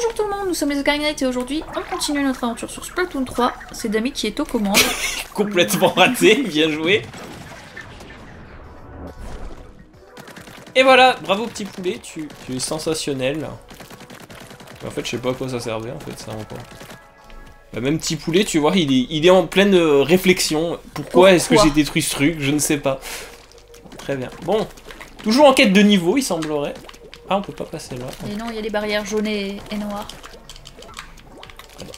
Bonjour tout le monde, nous sommes les OcariKnights et aujourd'hui on continue notre aventure sur Splatoon 3. C'est Dami qui est aux commandes. Complètement raté, bien joué. Et voilà, bravo petit poulet, tu es sensationnel. En fait je sais pas à quoi ça servait en fait ça encore. Bah, même petit poulet tu vois, il est en pleine réflexion. Pourquoi est-ce que j'ai détruit ce truc? Je ne sais pas. Très bien, bon. Toujours en quête de niveau il semblerait. Ah, on peut pas passer là. Et non, il y a les barrières jaunes et noires.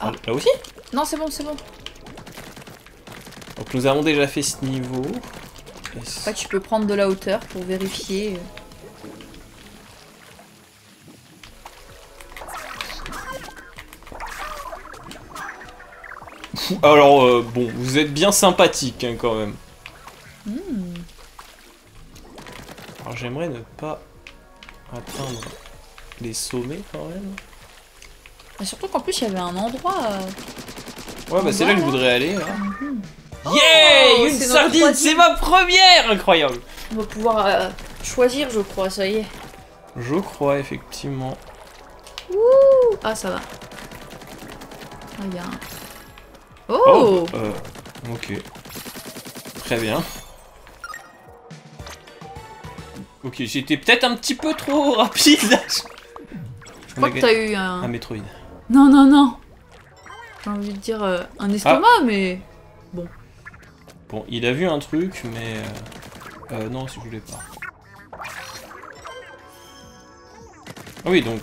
Ah. Là aussi? Non, c'est bon, c'est bon. Donc nous avons déjà fait ce niveau. Après, tu peux prendre de la hauteur pour vérifier. Alors, bon, vous êtes bien sympathique hein, quand même. Alors, j'aimerais ne pas atteindre les sommets quand même. Et surtout qu'en plus il y avait un endroit. Ouais, bah c'est là que je voudrais aller. Hein. Yeah, une sardine, c'est ma première, incroyable. On va pouvoir choisir, je crois, ça y est. Je crois effectivement. Ouh, ah ça va. Ah, y a un... Oh. Ok. Très bien. Ok, j'étais peut-être un petit peu trop rapide. Je crois que t'as eu un Metroid. Non, non, non. J'ai envie de dire un estomac, mais... Bon. Bon, il a vu un truc, mais... non, si je voulais pas. Ah oui, donc...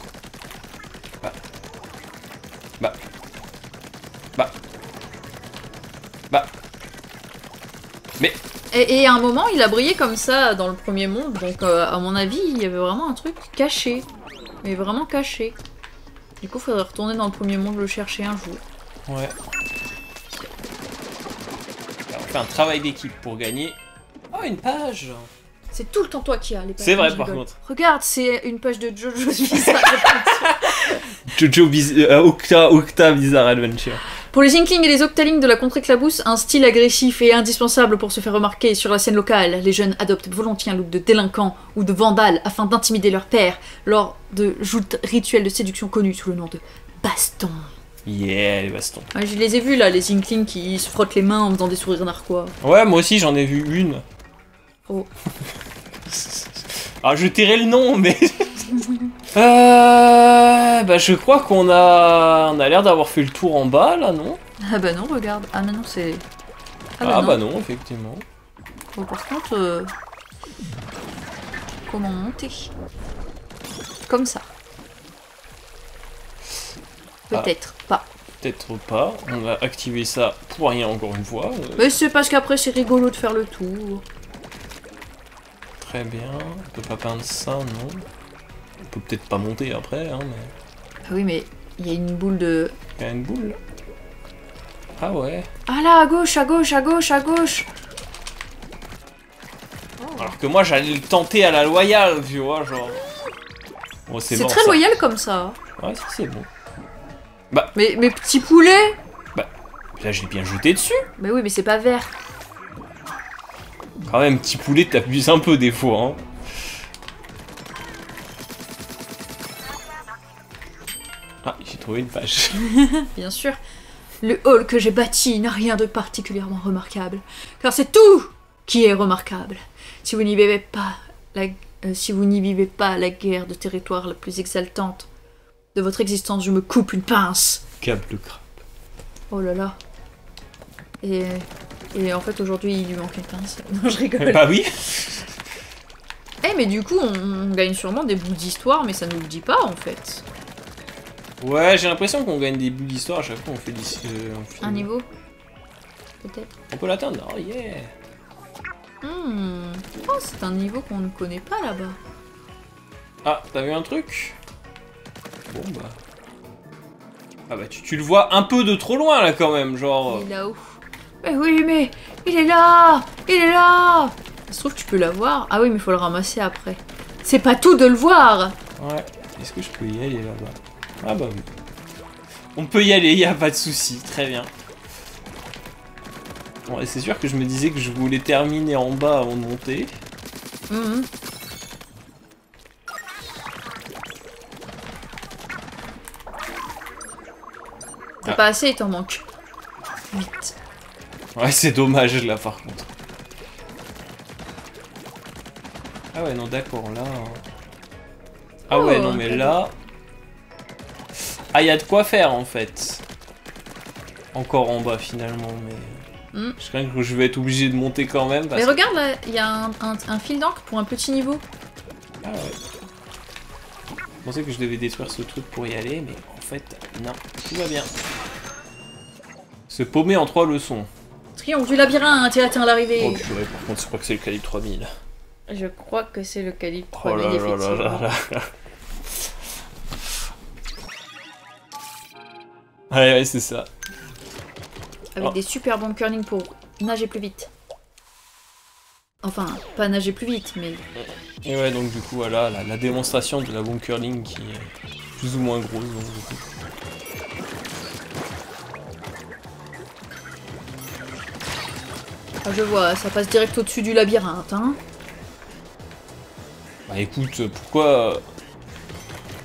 Mais... Et à un moment, il a brillé comme ça dans le premier monde, donc à mon avis, il y avait vraiment un truc caché. Mais vraiment caché. Du coup, il faudrait retourner dans le premier monde le chercher un jour. Ouais. Alors, on fait un travail d'équipe pour gagner. Oh, une page! C'est tout le temps toi qui as les pages. C'est vrai, par contre. Regarde, c'est une page de Jojo's Bizarre Adventure. Octa Bizarre Adventure. Pour les Inklings et les Octalings de la contre-éclabousse, un style agressif et indispensable pour se faire remarquer sur la scène locale. Les jeunes adoptent volontiers un look de délinquant ou de vandale afin d'intimider leur père lors de joutes rituelles de séduction connues sous le nom de baston. Yeah, les bastons. Ouais, je les ai vus là, les Inklings qui se frottent les mains en faisant des sourires narquois. Ouais, moi aussi j'en ai vu une. Oh. Ah, je tairai le nom, mais... bah je crois qu'on a... On a l'air d'avoir fait le tour en bas, là, non? Ah bah non, regarde. Ah non, c'est... Ah bah non, effectivement. Bon, par contre... Comment monter? Comme ça. Peut-être pas. Peut-être pas. On va activer ça pour rien, encore une fois. Mais c'est parce qu'après, c'est rigolo de faire le tour. Très bien, on peut pas peindre ça, non? On peut peut-être pas monter après, hein, mais... Ah oui, mais il y a une boule de... Il y a une boule? Ah ouais. Ah là, à gauche, à gauche, à gauche, à gauche. Oh. Alors que moi, j'allais le tenter à la loyale, tu vois, genre... Bon, c'est très loyal comme ça. Ouais, c'est bon. Bah... Mais petit poulet! Bah, là, je l'ai bien jeté dessus. Mais oui, mais c'est pas vert. Quand même, petit poulet, t'abuses un peu des fois, hein. Ah, j'ai trouvé une page. Bien sûr. Le hall que j'ai bâti n'a rien de particulièrement remarquable, car c'est tout qui est remarquable. Si vous n'y vivez pas la guerre de territoire la plus exaltante de votre existence, je me coupe une pince. Câble de crabe. Oh là là. Et en fait, aujourd'hui, il lui manque une pince. Non, je rigole. Bah oui. Eh, hey, mais du coup, on gagne sûrement des bouts d'histoire, mais ça ne nous le dit pas, en fait. Ouais, j'ai l'impression qu'on gagne des bouts d'histoire à chaque fois qu'on fait un niveau. Peut-être. On peut l'atteindre. Oh, yeah. Oh, c'est un niveau qu'on ne connaît pas, là-bas. Ah, t'as vu un truc? Bon, bah... Ah bah, tu le vois un peu de trop loin, là, quand même, genre... Il est là-haut. Mais oui, mais il est là! Il est là! Ça se trouve que tu peux l'avoir. Ah oui, mais il faut le ramasser après. C'est pas tout de le voir! Ouais. Est-ce que je peux y aller là-bas? Ah bah oui. On peut y aller, il n'y a pas de souci. Très bien. Bon, et c'est sûr que je me disais que je voulais terminer en bas avant de monter. T'as pas assez, il t'en manque. Vite. Ouais, c'est dommage là par contre. Ah ouais, non, d'accord, là. Ah ouais, non, mais là. Ah, y a de quoi faire en fait. Encore en bas finalement, mais. Mm. Je crains que je vais être obligé de monter quand même. Parce... Mais regarde, là, il y a un fil d'encre pour un petit niveau. Ah ouais. Je pensais que je devais détruire ce truc pour y aller, mais en fait, non, tout va bien. Se paumer en 3 leçons. Triomphe du labyrinthe, t'es à l'arrivée. Oh purée, par contre, je crois que c'est le calibre 3000. Je crois que c'est le calibre 3000, oh là effectivement. Là là là. Ouais, ouais, c'est ça. Avec des super bons curling pour nager plus vite. Enfin, pas nager plus vite, mais... Et ouais, donc du coup, voilà, la démonstration de la bombe curling qui est plus ou moins grosse, donc du coup... Ah, je vois, ça passe direct au-dessus du labyrinthe, hein. Bah écoute, pourquoi...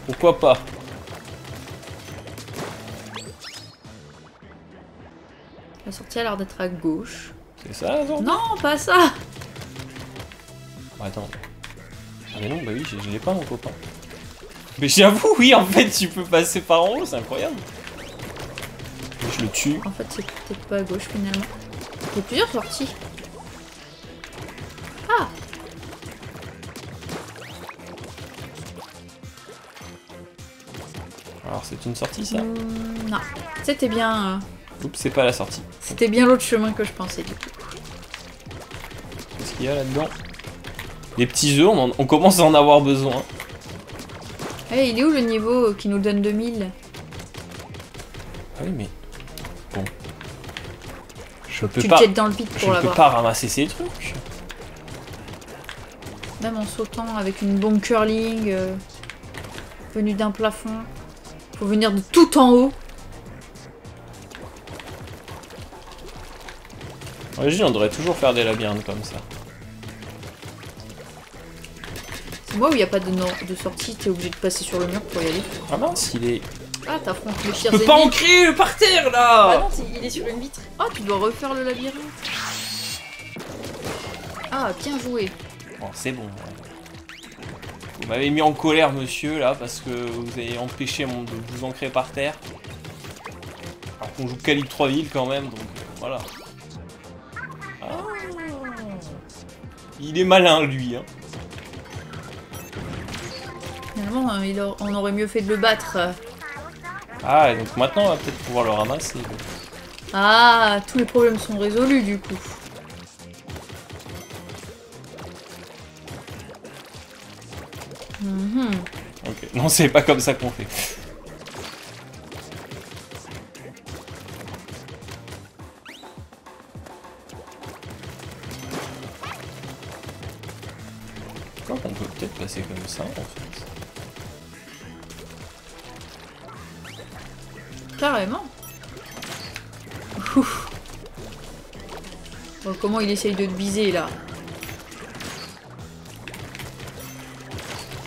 Pourquoi pas? La sortie a l'air d'être à gauche. C'est ça, genre? Non, pas ça! Attends. Ah mais non, bah oui, je l'ai pas mon copain. Mais j'avoue, oui, en fait, tu peux passer par en haut, c'est incroyable. Je le tue. En fait, c'est peut-être pas à gauche, finalement. Il y a plusieurs sorties. Ah! Alors, c'est une sortie, ça? Non. C'était bien... Oups, c'est pas la sortie. C'était bien l'autre chemin que je pensais, du coup. Qu'est-ce qu'il y a là-dedans? Des petits œufs, on commence à en avoir besoin. Hey, il est où le niveau qui nous donne 2000? Ah oui, mais... Bon. Je peux pas... Tu te jettes dans le vide pour l'avoir. Je peux pas ramasser ces trucs. Même en sautant avec une bombe curling... venue d'un plafond. Faut venir de tout en haut. En régie, on devrait toujours faire des labyrinthes comme ça. Moi où il n'y a pas de sortie, t'es obligé de passer sur le mur pour y aller. Ah mince, il est... Ah, t'affrontes les pires ennemis. Je peux pas ancrer par terre, là. Ah non, il est sur une vitre. Ah, tu dois refaire le labyrinthe. Ah, bien joué. Bon, c'est bon. Vous m'avez mis en colère, monsieur, là, parce que vous avez empêché de vous ancrer par terre. Alors qu'on joue calibre 3000 quand même, donc voilà. Ah. Il est malin, lui, hein. Finalement, on aurait mieux fait de le battre. Ah, et donc maintenant, on va peut-être pouvoir le ramasser. Ah, tous les problèmes sont résolus, du coup. Ok, non, c'est pas comme ça qu'on fait. Quoi qu'on peut peut-être passer comme ça, en fait. Carrément. Ouf. Bon, comment il essaye de te biser là?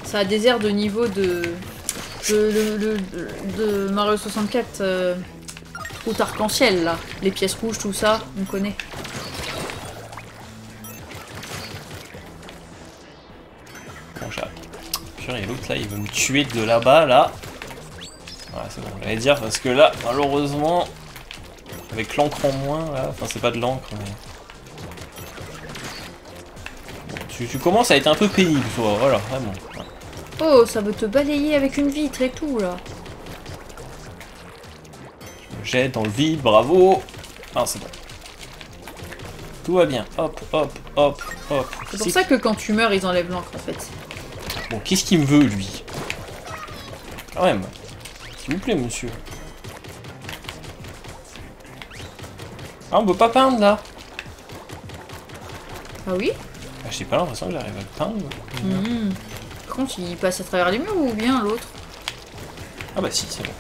Ça a des airs de niveau de Mario 64 ou arc-en-ciel là. Les pièces rouges, tout ça, on connaît. Bon chat. Purée, et l'autre là, il veut me tuer de là-bas là. Voilà, c'est bon, j'allais dire, parce que là, malheureusement, avec l'encre en moins, là, enfin c'est pas de l'encre, mais... Bon, tu commences à être un peu pénible, toi, voilà, vraiment. Oh, ça veut te balayer avec une vitre et tout, là. Je me jette dans le vide, bravo. Ah, c'est bon. Tout va bien, hop, hop, hop, hop. C'est pour ça que quand tu meurs, ils enlèvent l'encre, en fait. Bon, qu'est-ce qu'il me veut, lui? Quand même. S'il vous plaît, monsieur. Ah, on peut pas peindre, là. Ah oui? Bah, j'ai pas l'impression que j'arrive à le peindre. Par contre, il passe à travers les murs ou bien l'autre? Ah bah si, c'est bon.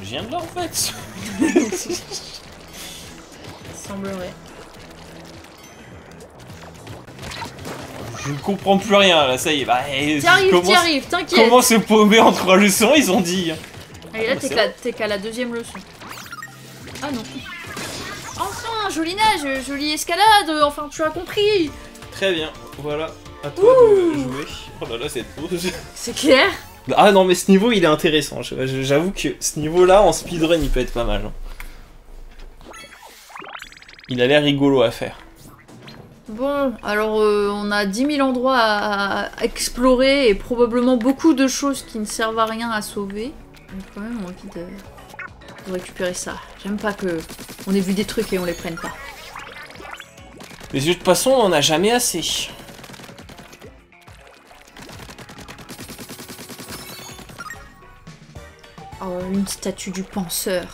Je viens de là, en fait. Il semblerait. Je ne comprends plus rien là, ça y est. Bah, t'y arrives, t'inquiète. Comment se paumer en 3 leçons, ils ont dit. Allez, là, t'es qu'à la 2e leçon. Ah non. Enfin, joli nage, jolie escalade, enfin, tu as compris. Très bien, voilà. À toi de jouer. Oh là là, c'est beau. C'est clair. Ah non, mais ce niveau, il est intéressant. J'avoue que ce niveau-là, en speedrun, il peut être pas mal. Il a l'air rigolo à faire. Bon, alors on a 10 000 endroits à explorer et probablement beaucoup de choses qui ne servent à rien à sauver. Donc quand même, on a envie de récupérer ça. J'aime pas que on ait vu des trucs et on les prenne pas. Les yeux de poisson, on en a jamais assez. Oh, une statue du penseur.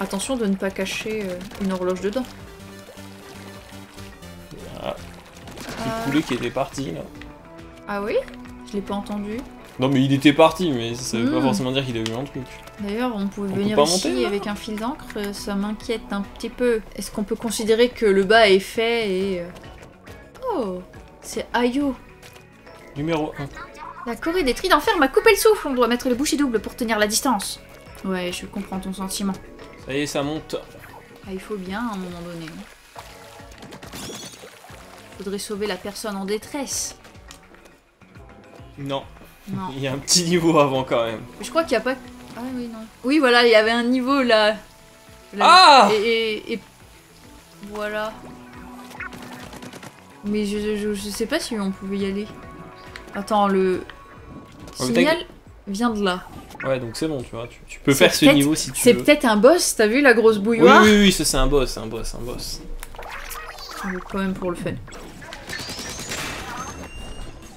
Attention de ne pas cacher une horloge dedans. Ah. Le poulet qui était parti là. Ah oui? Je l'ai pas entendu. Non mais il était parti, mais ça veut pas forcément dire qu'il a eu un truc. D'ailleurs on pouvait venir ici avec un fil d'encre, ça m'inquiète un petit peu. Est-ce qu'on peut considérer que le bas est fait et... Oh, c'est Ayo. Numéro 1. La Corée des Tris d'enfer m'a coupé le souffle, on doit mettre les bouchées doubles pour tenir la distance. Ouais, je comprends ton sentiment. Ça y est, ça monte. Ah, il faut bien à un moment donné. Faudrait sauver la personne en détresse. Non. Non. Il y a un petit niveau avant quand même. Je crois qu'il n'y a pas... Ah oui, non. Oui, voilà, il y avait un niveau là. Ah et... Voilà. Mais je sais pas si on pouvait y aller. Attends, le signal vient de là. Ouais, donc c'est bon, tu vois, tu peux faire ce niveau si tu veux. C'est peut-être un boss, t'as vu la grosse bouilloire? Oui, c'est un boss. On quand même pour le fun.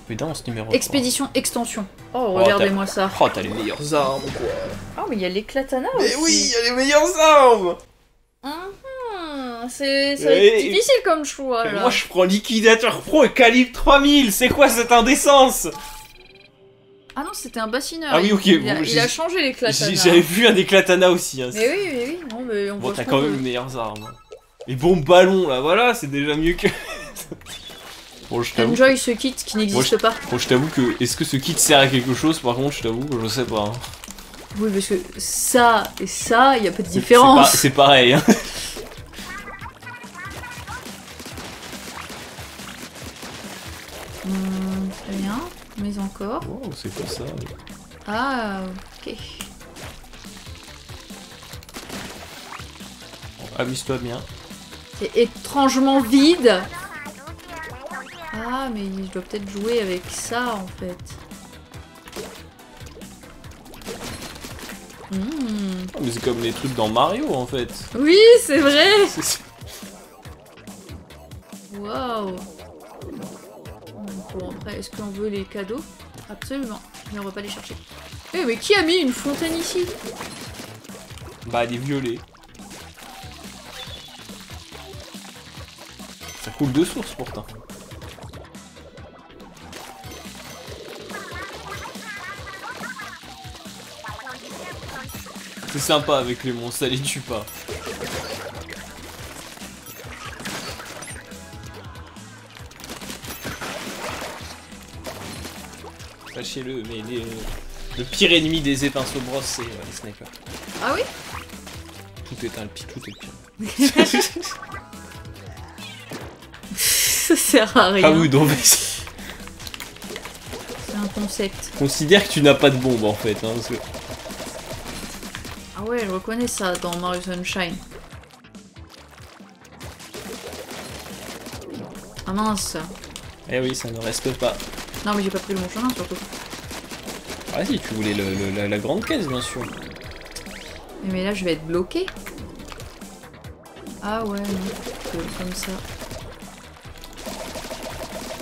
Putain, ce numéro. Expédition, extension. Oh, regardez-moi ça. Oh, t'as les meilleures armes, quoi. Oh, mais il y a l'éclatana aussi. Mais oui, il y a les meilleures armes. C'est difficile comme choix là. Moi je prends liquidateur pro et calibre 3000, c'est quoi cette indécence? Ah non, c'était un bassineur. Ah oui, ok. Il a changé l'éclatana. J'avais vu un éclatana aussi. Hein. Mais oui. Non, mais on t'as quand même les meilleures armes. Les bons ballons là, voilà, c'est déjà mieux que. Bon, je t'avoue. Enjoy ce kit qui n'existe pas. Bon, je t'avoue que. Est-ce que ce kit sert à quelque chose? Par contre, je t'avoue, je sais pas. Hein. Oui, parce que ça et ça, y a pas de différence. C'est pareil. Hein. Très bien, mais encore. Oh, c'est pas ça. Ah, ok. Bon, amuse-toi bien. C'est étrangement vide. Ah, mais je dois peut-être jouer avec ça en fait. Oh, mais c'est comme les trucs dans Mario en fait. Oui, c'est vrai. Waouh. Bon, après, est-ce qu'on veut les cadeaux? Absolument, mais on va pas les chercher. Eh, mais qui a mis une fontaine ici? Bah, elle est violée. Ça coule de source pourtant. C'est sympa avec les monstres, ça les tue pas. Sachez-le, mais le pire ennemi des épinceaux brosses, c'est les snipers. Ah oui? Tout est pire. Ça sert à rien. Ah oui, donc... C'est un concept. Considère que tu n'as pas de bombe en fait. Hein, parce que... Ah ouais, je reconnais ça dans Mario Sunshine. Ah mince. Eh oui, ça ne reste pas. Non mais j'ai pas pris le bon chemin surtout. Ah si, tu voulais la grande caisse bien sûr. Mais là je vais être bloqué. Ah ouais, non. Comme ça.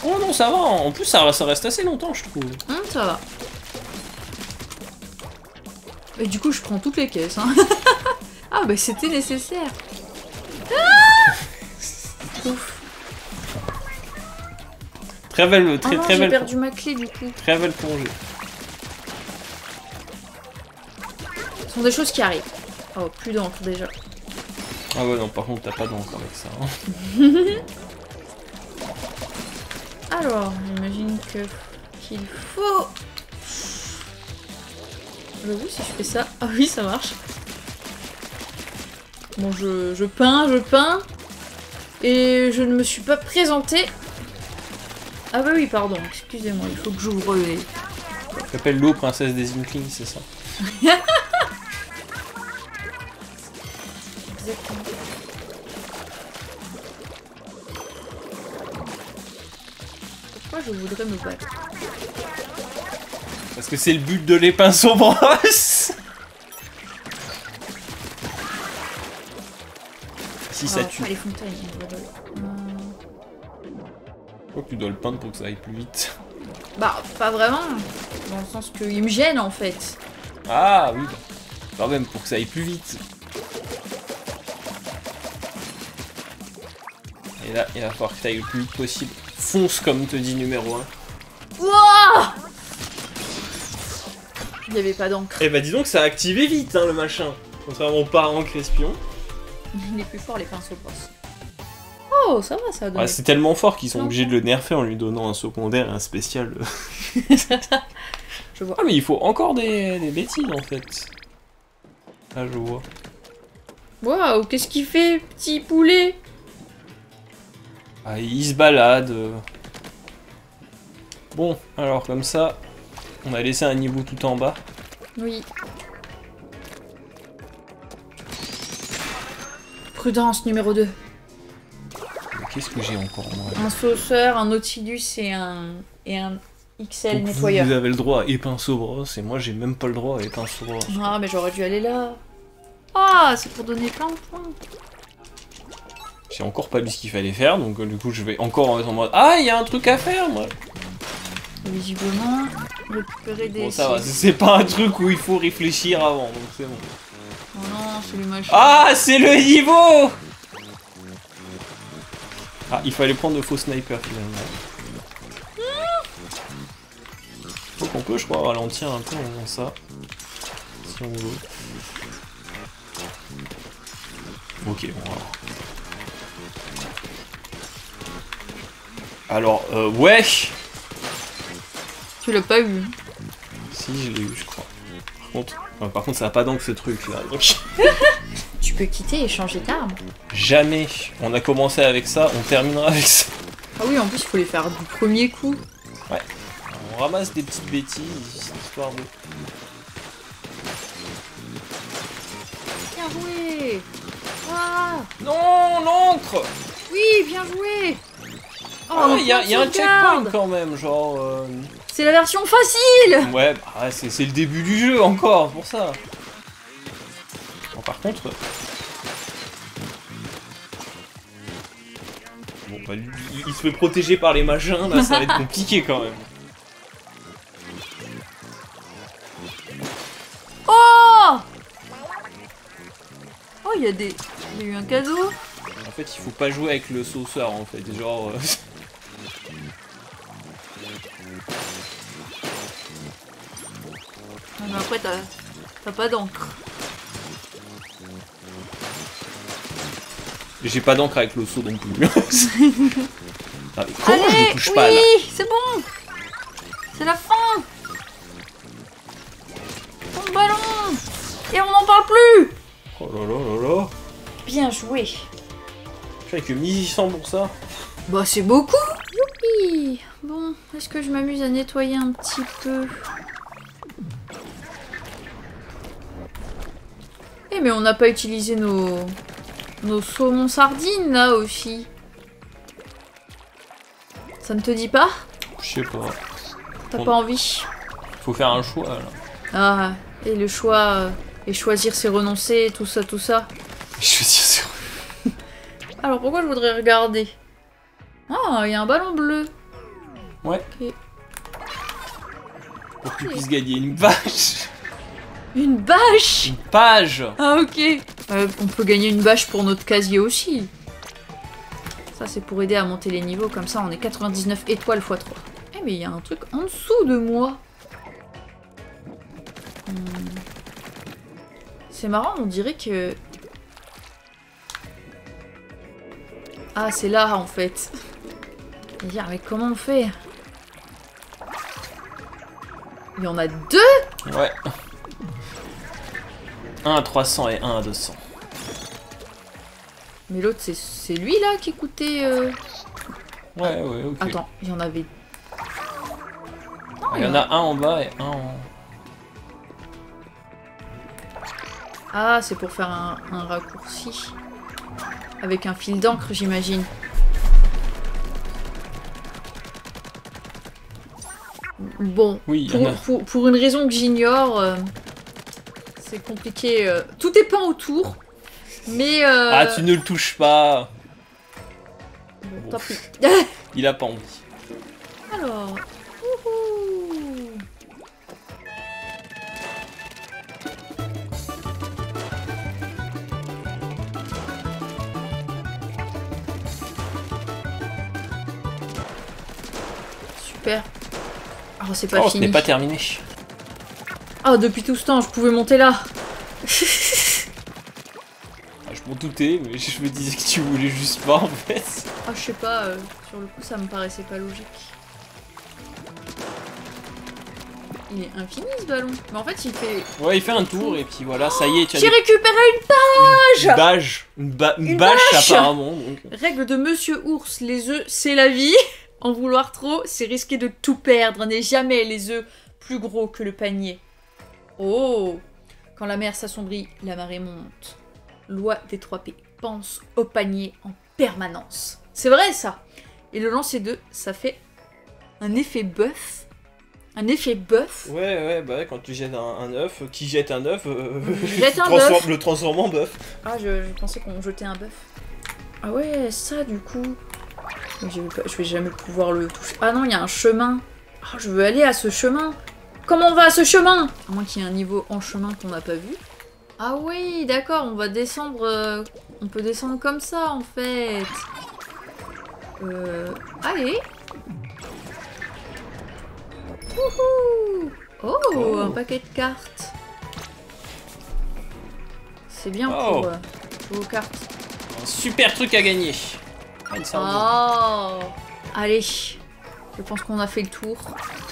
Oh non ça va, en plus ça reste assez longtemps je trouve. Ça va. Et du coup je prends toutes les caisses hein. Ah bah c'était nécessaire. Ah ouf. Très belle, très belle. J'ai perdu ma clé du coup. Très belle plongée. Ce sont des choses qui arrivent. Oh, plus d'encre déjà. Ah ouais, non, par contre, t'as pas d'encre avec ça. Hein. Ah, Alors, j'imagine qu'il faut... J'avoue, si je fais ça... Ah oui, ça marche. Bon, je peins. Et je ne me suis pas présentée. Ah bah oui, pardon, excusez-moi, il faut que j'ouvre les... J'appelle l'eau princesse des Inklings, c'est ça. Exactement. Pourquoi je voudrais me battre? Parce que c'est le but de les pinceaux brosses. Si ça tue. Les fontaines, je crois que tu dois le peindre pour que ça aille plus vite. Bah, pas vraiment. Dans le sens que il me gêne en fait. Ah oui. Quand même, pour que ça aille plus vite. Et là, il va falloir que ça aille le plus vite possible. Fonce comme te dit numéro 1. Wouah! Il n'y avait pas d'encre. Eh bah dis donc, ça a activé vite le machin. Contrairement aux parents Crespion. Il est plus fort les pinceaux brosses. Oh, ça va, ça donne. Ah, c'est tellement fort qu'ils sont obligés de le nerfer en lui donnant un secondaire et un spécial. Je vois. Ah, mais il faut encore des bêtises en fait. Là, je vois. Waouh, qu'est-ce qu'il fait, petit poulet? Ah, il se balade. Bon, alors comme ça, on a laissé un niveau tout en bas. Oui. Prudence numéro 2. Qu'est-ce que j'ai encore moi? Un sauceur, un nautilus et un XL donc nettoyeur. Vous avez le droit à pinceau brosse et moi j'ai même pas le droit à pinceau brosse. Ah mais j'aurais dû aller là. Ah c'est pour donner plein de points. J'ai encore pas lu ce qu'il fallait faire donc du coup je vais encore en mode. Ah il y a un truc à faire moi. Visiblement récupérer des. Bon ça va, c'est pas un truc où il faut réfléchir avant donc c'est bon. Oh non c'est le machin. Ah c'est le niveau. Ah, il fallait prendre le faux sniper finalement. Donc on peut, je crois, ralentir un peu en faisant ça. Si on veut. Ok, bon alors. Ouais. Tu l'as pas eu? Si, je l'ai eu, je crois. Par contre, ça a pas d'encre ce truc là. Donc... Tu peux quitter et changer d'arme. Jamais. On a commencé avec ça, on terminera avec ça. Ah oui, en plus, il faut les faire du premier coup. Ouais. On ramasse des petites bêtises, histoire de... Bien joué. Ah non, l'encre. Oui, bien joué. Oh, ah, il y a un checkpoint quand même, genre... C'est la version facile. Ouais, bah, c'est le début du jeu encore, pour ça. Par contre... Bon, bah, il se fait protéger par les machins, là, ça va être compliqué quand même. Oh! Oh, il y a des... Il y a eu un cadeau. En fait, il faut pas jouer avec le sauceur, en fait, genre... Non, mais après, t'as pas d'encre. J'ai pas d'encre avec le seau non plus. Ah, comment allez, je touche pas là? Oui, c'est bon. C'est la fin. Mon ballon. Et on n'en parle plus. Oh là là là là. Bien joué. J'ai que 1600 pour ça. Bah c'est beaucoup. Youpi. Bon, est-ce que je m'amuse à nettoyer un petit peu? Eh mais on n'a pas utilisé nos saumons sardines là aussi. Ça ne te dit pas? Je sais pas. T'as pas envie? Faut faire un choix là. Ah, et le choix. Et choisir c'est renoncer, tout ça, tout ça. Choisir c'est renoncer. Alors pourquoi je voudrais regarder? Ah, il y a un ballon bleu. Ouais. Okay. Pour que tu puisses gagner une bâche. Une bâche? Une page. Ah, ok. On peut gagner une bâche pour notre casier aussi. Ça, c'est pour aider à monter les niveaux. Comme ça, on est 99 étoiles x 3. Eh, mais il y a un truc en dessous de moi. C'est marrant, on dirait que... Ah, c'est là, en fait. Dire, mais comment on fait? Il y en a deux? Ouais. Un à 300 et un à 200. Mais l'autre, c'est lui là qui coûtait. Ouais, ouais, ok. Attends, il y en avait. Non, il y en a un en bas et un en. Ah, c'est pour faire un raccourci. Avec un fil d'encre, j'imagine. Bon, oui, pour une raison que j'ignore, c'est compliqué. Tout est peint autour, mais... Ah, tu ne le touches pas. Bon, tant pis. Il a pas envie. Alors... Super. Oh, c'est pas fini. Ce n'est pas terminé. Ah, depuis tout ce temps, je pouvais monter là. Je m'en doutais, mais je me disais que tu voulais juste pas, en fait. Ah, je sais pas. Sur le coup, ça me paraissait pas logique. Il est infini, ce ballon. Mais en fait, il fait... Ouais, il fait un tour, et puis voilà, ça y est. J'ai récupéré une page. Une bâche, apparemment. Donc... Règle de Monsieur Ours, les œufs, c'est la vie. En vouloir trop, c'est risquer de tout perdre. N'est jamais les œufs plus gros que le panier. Oh! Quand la mer s'assombrit, la marée monte. Loi des 3P. Pense au panier en permanence. C'est vrai, ça! Et le lancer d'œufs, ça fait un effet bœuf. Un effet bœuf? Ouais, ouais, bah quand tu jettes un œuf, qui jette un œuf, le transforme en bœuf. Ah, je pensais qu'on jetait un bœuf. Ah ouais, ça, du coup... Je vais jamais pouvoir le toucher. Ah non, il y a un chemin. Oh, je veux aller à ce chemin. Comment on va à ce chemin? À moins qu'il y ait un niveau en chemin qu'on n'a pas vu. Ah oui, d'accord, on va descendre. On peut descendre comme ça, en fait. Allez. Wouhou. Oh, oh, un paquet de cartes. C'est bien pour vos cartes. Un super truc à gagner. Oh. Allez, je pense qu'on a fait le tour.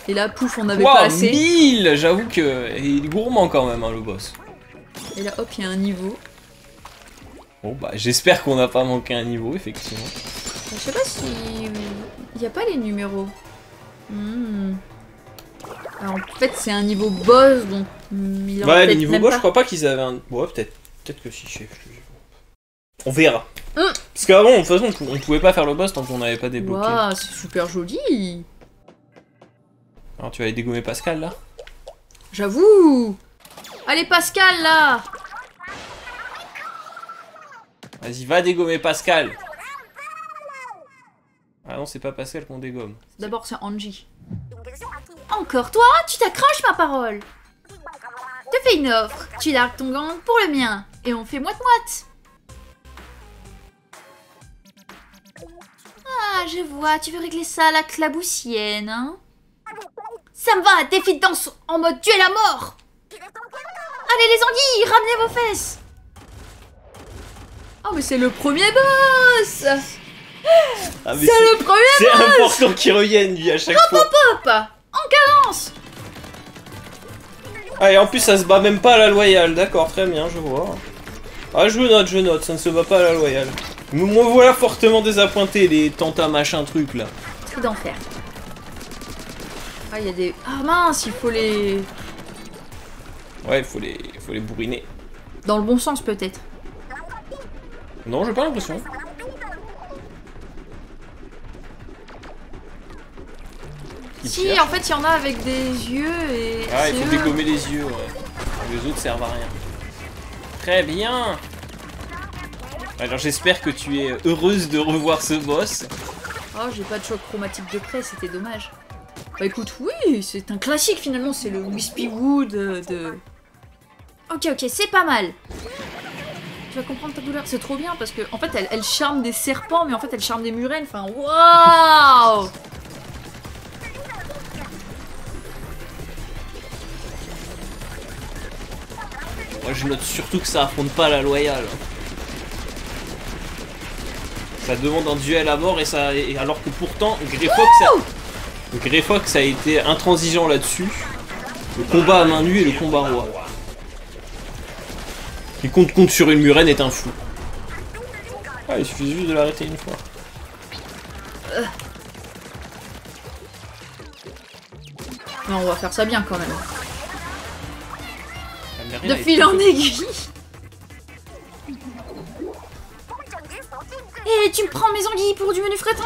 Et là, pouf, on n'avait pas assez. 1000. J'avoue que il est gourmand quand même, hein, le boss. Et là, hop, il y a un niveau. Bon, bah, j'espère qu'on n'a pas manqué un niveau, effectivement. Je sais pas si... Il n'y a pas les numéros. Alors, en fait, c'est un niveau boss, donc... Il en ouais, les niveaux boss, je crois pas qu'ils avaient un... Ouais, peut-être que si, je sais. On verra. Parce qu'avant, de toute façon, on pouvait pas faire le boss tant qu'on n'avait pas débloqué. Waouh, c'est super joli. Alors, tu vas aller dégommer Pascal, là? J'avoue. Allez, Pascal, là. Vas-y, va dégommer Pascal. Ah non, c'est pas Pascal qu'on dégomme. D'abord, c'est Angie. Encore toi? Tu t'accroches, ma parole. Te fais une offre. Tu largues ton gant pour le mien. Et on fait moite-moite. Ah, je vois, tu veux régler ça à la claboussienne, hein? Ça me va, défi de danse en mode duel à mort! Allez les anguilles, ramenez vos fesses! Oh, mais c'est le premier boss! Ah, c'est le premier boss! C'est important qu'il revienne, lui, à chaque fois. Hop, hop, en cadence! Ah, et en plus, ça se bat même pas à la loyale, d'accord, très bien, je vois. Ah, je note, ça ne se bat pas à la loyale. Me voilà fortement désappointé, les tenta machin truc là. Truc d'enfer. Ah, il y a des... Ah mince, il faut les... Ouais, il faut les bourriner. Dans le bon sens peut-être. Non, j'ai pas l'impression. Si, en fait, il y en a avec des yeux et... Ah, il faut dégommer les yeux, ouais. Les autres servent à rien. Très bien. Alors j'espère que tu es heureuse de revoir ce boss. Oh, j'ai pas de choc chromatique de près, c'était dommage. Bah écoute, oui, c'est un classique finalement, c'est le Wispy Wood de... Ok, ok, c'est pas mal. Tu vas comprendre ta douleur, c'est trop bien parce que en fait elle charme des serpents, mais en fait elle charme des murènes, enfin waouh. Moi je note surtout que ça affronte pas la loyale. Ça demande un duel à mort et ça. Et alors que pourtant Greyfox a été intransigeant là-dessus. Le combat à main nue et le combat roi. Qui compte sur une murène est un fou. Ah, il suffit juste de l'arrêter une fois. Non, on va faire ça bien quand même. De fil en aiguille. Eh, hey, tu me prends mes anguilles pour du menu fretin?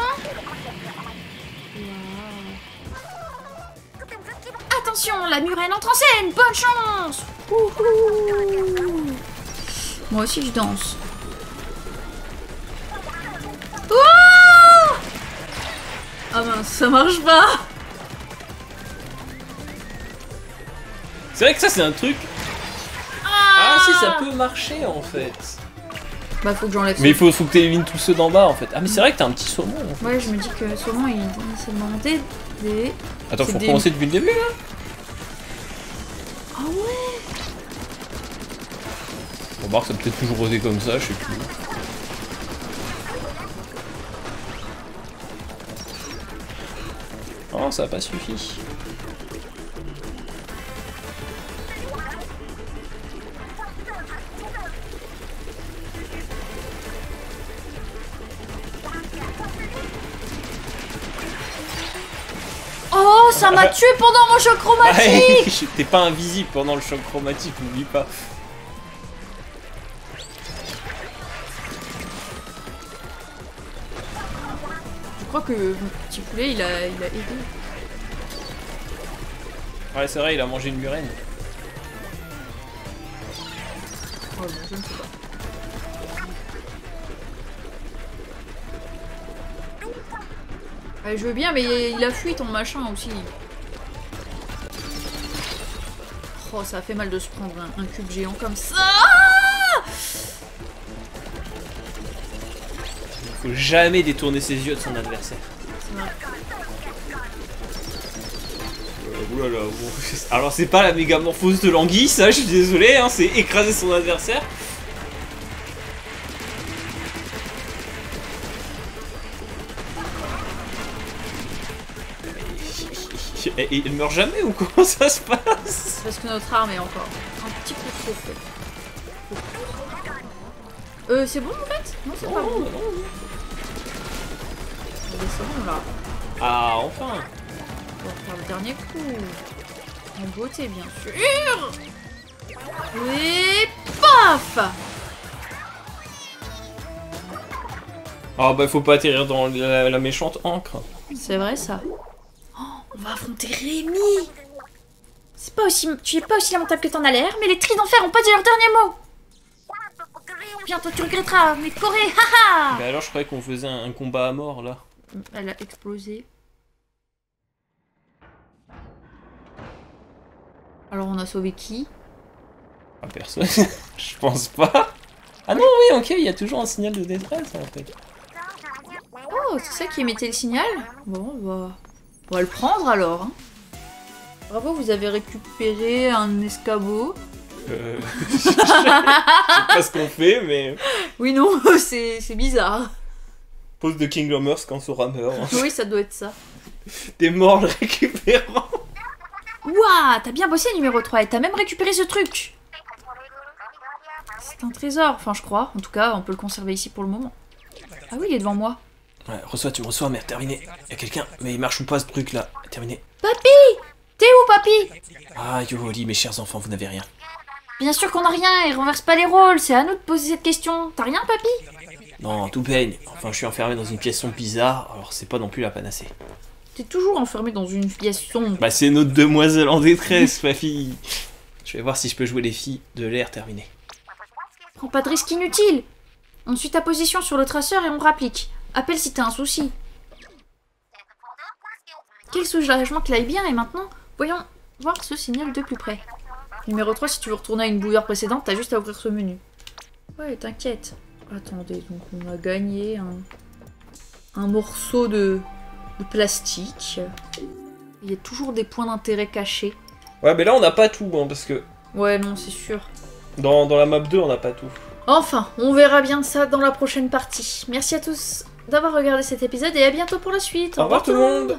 Attention, la murène entre en scène. Bonne chance. Ouhou. Moi aussi je danse. Ouh. Ah mince, ça marche pas. C'est vrai que ça c'est un truc. Ah si, ça peut marcher en fait. Bah faut que j'enlève. Mais il faut que t'élimines tous ceux d'en bas en fait. Ah mais c'est vrai que t'as un petit saumon en fait. Ouais, je me dis que saumon il essaie de monter des... Attends, faut recommencer depuis le début là. Ah ouais. On remarque, ça peut être toujours osé comme ça, je sais plus. Oh, ça a pas suffi. Oh, ça m'a tué pendant mon choc chromatique. J'étais pas invisible pendant le choc chromatique, n'oublie pas. Je crois que mon petit poulet, il a aidé. Ouais, c'est vrai, il a mangé une murène. Oh, bon, je ne sais pas. Je veux bien, mais il a fui ton machin aussi. Oh, ça a fait mal de se prendre un cube géant comme ça. Il ne faut jamais détourner ses yeux de son adversaire. Oulala, bon. Alors c'est pas la mégamorphose de l'anguille, ça, je suis désolé, hein, c'est écraser son adversaire. Et il meurt jamais ou comment ça se passe? Parce que notre arme est encore un petit peu trop faible. C'est bon en fait? Non, c'est pas bon. Il est bon là. Ah, enfin! On va faire le dernier coup. En beauté, bien sûr! Et paf! Ah, bah, faut pas atterrir dans la méchante encre. C'est vrai ça. On va affronter Rémi. C'est pas aussi... Tu es pas aussi lamentable que t'en as l'air, mais les tris d'enfer ont pas dit leur dernier mot. Bientôt tu regretteras, mais Corée, haha. Mais alors je croyais qu'on faisait un combat à mort là. Elle a explosé. Alors on a sauvé qui? Ah, personne, je pense pas. Ah non, oui, ok, il y a toujours un signal de détresse en fait. Oh, c'est ça qui émettait le signal? Bon, bah... On va le prendre alors. Hein. Bravo, vous avez récupéré un escabeau. Je sais pas ce qu'on fait, mais... Oui, non, c'est bizarre. Pose de Kingdom Hearts quand Sora meurt. Hein. Oui, ça doit être ça. T'es mort le récupérant. Ouah, t'as bien bossé numéro 3 et t'as même récupéré ce truc. C'est un trésor, enfin je crois. En tout cas, on peut le conserver ici pour le moment. Ah oui, il est devant moi. Ouais, reçois, tu me reçois, merde, terminé. Y'a quelqu'un, mais il marche ou pas ce truc là? Terminé. Papy! T'es où, papy? Ah, yo, Oli, mes chers enfants, vous n'avez rien. Bien sûr qu'on a rien, et renverse pas les rôles, c'est à nous de poser cette question. T'as rien, papy? Non, tout peigne. Enfin, je suis enfermé dans une pièce sombre bizarre, alors c'est pas non plus la panacée. T'es toujours enfermé dans une pièce sombre. Bah, c'est notre demoiselle en détresse, ma fille. Je vais voir si je peux jouer les filles de l'air, terminé. Prends pas de risque inutile. On suit ta position sur le traceur et on rapplique. Appelle si t'as un souci. Quel soulagement qu'il aille bien, et maintenant, voyons voir ce signal de plus près. Numéro 3, si tu veux retourner à une bouilloire précédente, t'as juste à ouvrir ce menu. Ouais, t'inquiète. Attendez, donc on a gagné un morceau de plastique. Il y a toujours des points d'intérêt cachés. Ouais, mais là, on n'a pas tout, hein, parce que... Ouais, non, c'est sûr. Dans la map 2, on n'a pas tout. Enfin, on verra bien ça dans la prochaine partie. Merci à tous d'avoir regardé cet épisode et à bientôt pour la suite. Au revoir tout le monde.